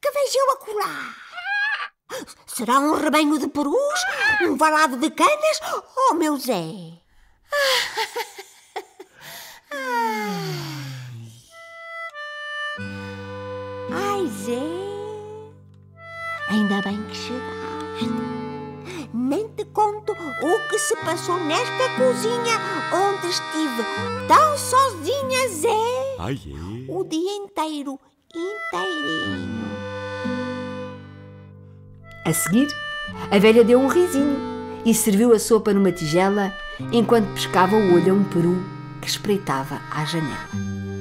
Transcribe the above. que vejo acolá. Será um rebanho de perus, um valado de canas, oh meu Zé? Ai, Zé, ainda bem que chegaste. Nem te conto o que se passou nesta cozinha onde estive tão sozinha, Zé. Ai, é? O dia inteiro, inteirinho. A seguir, a velha deu um risinho e serviu a sopa numa tigela enquanto pescava o olho a um peru que espreitava à janela.